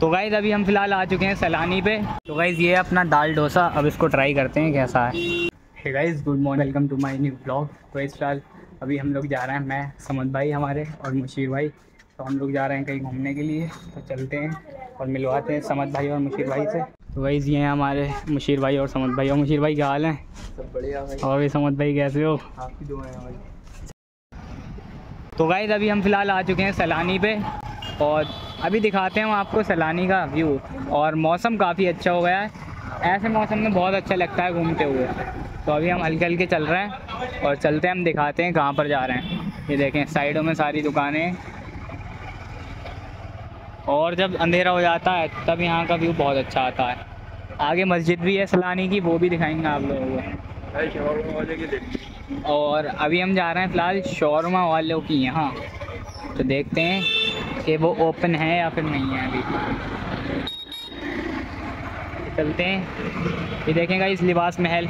तो गाइज़ अभी हम फ़िलहाल आ चुके हैं सैलानी पे। तो गाइज़ ये अपना दाल डोसा, अब इसको ट्राई करते हैं कैसा है। Hey guys, good morning, welcome to my new blog. तो इस फिलहाल अभी हम लोग जा रहे हैं, मैं, समद भाई हमारे और मुशीर भाई। तो हम लोग जा रहे हैं कहीं घूमने के लिए, तो चलते हैं और मिलवाते हैं समद भाई और मुशीर भाई से। तो गाइज़ ये हैं हमारे मुशीर भाई और समद भाई। और मुशीर भाई क्या हाल है? सब बढ़िया भाई। और भाई समद भाई कैसे हो? आपकी दुआएं हैं भाई। तो गाइज़ अभी हम फ़िलहाल आ चुके हैं सैलानी पे और अभी दिखाते हैं हम आपको सैलानी का व्यू। और मौसम काफ़ी अच्छा हो गया है, ऐसे मौसम में बहुत अच्छा लगता है घूमते हुए। तो अभी हम हल्के हल्के चल रहे हैं और चलते हैं, हम दिखाते हैं कहाँ पर जा रहे हैं। ये देखें साइडों में सारी दुकानें, और जब अंधेरा हो जाता है तब यहाँ का व्यू बहुत अच्छा आता है। आगे मस्जिद भी है सैलानी की, वो भी दिखाएंगे आप लोगों को। और अभी हम जा रहे हैं फ़िलहाल शौरमा वालों की यहाँ, तो देखते हैं कि वो ओपन है या फिर नहीं है। अभी चलते हैं। ये देखेंगे इस लिबास महल,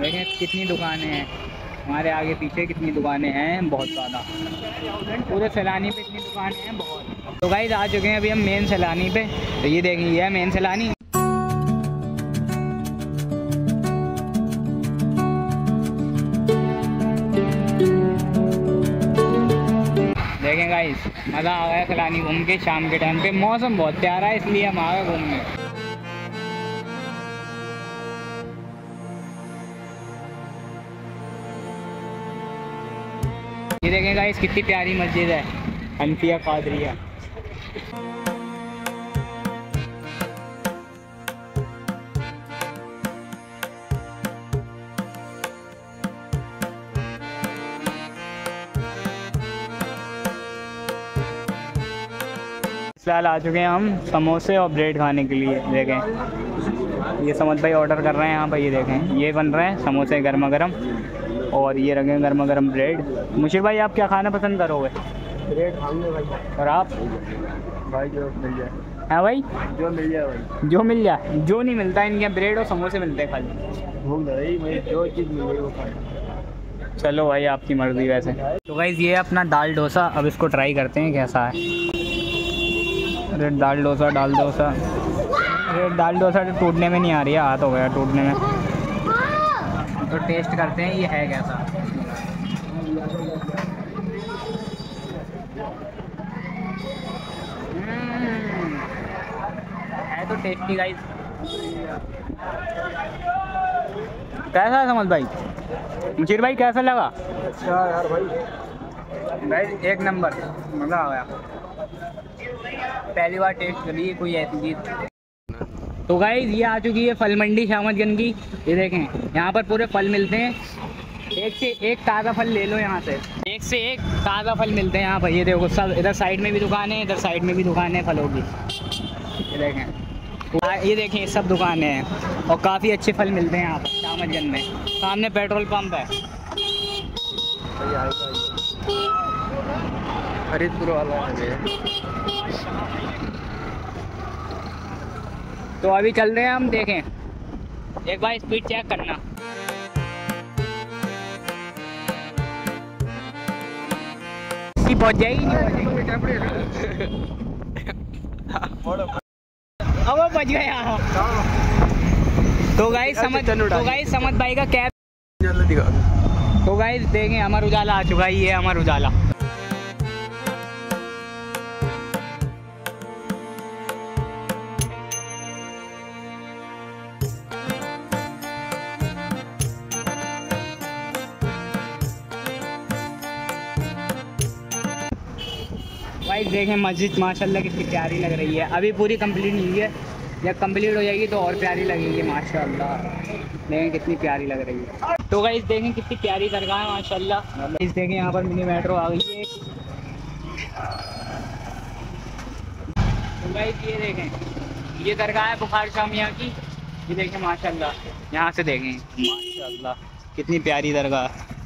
देखें कितनी दुकानें हैं हमारे आगे पीछे, कितनी दुकानें हैं, बहुत ज़्यादा। पूरे सैलानी पे इतनी दुकानें हैं, बहुत। तो गाइस आ चुके हैं अभी हम मेन सैलानी पे। तो ये देखें, ये है मेन सैलानी। देखें गाइस, मज़ा आ गया सैलानी घूम के। शाम के टाइम पे मौसम बहुत प्यारा है, इसलिए हम आ गए घूमने। ये देखें गाइस कितनी प्यारी मस्जिद है, अनफिया कादरिया। फिलहाल आ चुके हैं हम समोसे और ब्रेड खाने के लिए। देखें ये समझ भाई ऑर्डर कर रहे हैं यहाँ पर। ये देखें ये बन रहे हैं समोसे गर्मा गर्म, और ये रखें गर्मा गर्म ब्रेड। मुशीर भाई आप क्या खाना पसंद करोगे? ब्रेड खाऊंगे भाई। और आप भाई? जो मिल जाए। हाँ भाई जो मिल जाए भाई। जो मिल जाए, जो नहीं मिलता इनके यहाँ ब्रेड और समोसे मिलते हैं खाली। भूख भाई जो चीज़ मिल गई वो खाए। चलो भाई आपकी मर्जी वैसे। तो गाइज़ ये अपना दाल डोसा, अब इसको ट्राई करते हैं कैसा है। Red dal dosa, dal dosa, red dal dosa. टूटने में नहीं आ रही है, हाथ हो गया टूटने में। तो टेस्ट करते हैं ये है कैसा। है तो टेस्टी गाइस। कैसा है समझ भाई, मुशीर भाई कैसा लगा? अच्छा यार भाई, गाइस एक नंबर, मज़ा आ गया, पहली बार टेस्ट करिए कोई ऐसी चीज़। तो गाइज़ ये आ चुकी है फल मंडी शामतगंज की। ये देखें यहाँ पर पूरे फल मिलते हैं, एक से एक ताज़ा फल ले लो यहाँ से एक ताज़ा फल मिलते हैं यहाँ पर। ये देखो सब, इधर साइड में भी दुकान है, इधर साइड में भी दुकान है फलों की। ये देखें, ये देखें सब दुकानें हैं और काफ़ी अच्छे फल मिलते हैं यहाँ पर शामतगंज में। सामने पेट्रोल पम्प है। हरिपुर वाला है। तो अभी चल रहे हैं हम, देखें एक बार स्पीड चेक करना। पहुंच जाएगी अब बच गया। तो गाइस समद भाई का कैब। तो गाइस देखें अमर उजाला आ चुका है, ये अमर उजाला। देखें मस्जिद माशाल्लाह कितनी प्यारी लग रही है। अभी पूरी कंप्लीट नहीं है, जब कंप्लीट हो जाएगी तो और प्यारी लगेगी माशाल्लाह। देखें कितनी प्यारी लग रही है। तो गाइस देखें कितनी प्यारी दरगाह है माशाल्लाह। गाइस देखें यहाँ पर मिनी मेट्रो आ गई है। तो गाइस ये देखें ये दरगाह है बुखार शामिया की। ये देखें माशाल्लाह, यहाँ से देखें माशाल्लाह कितनी प्यारी दरगाह।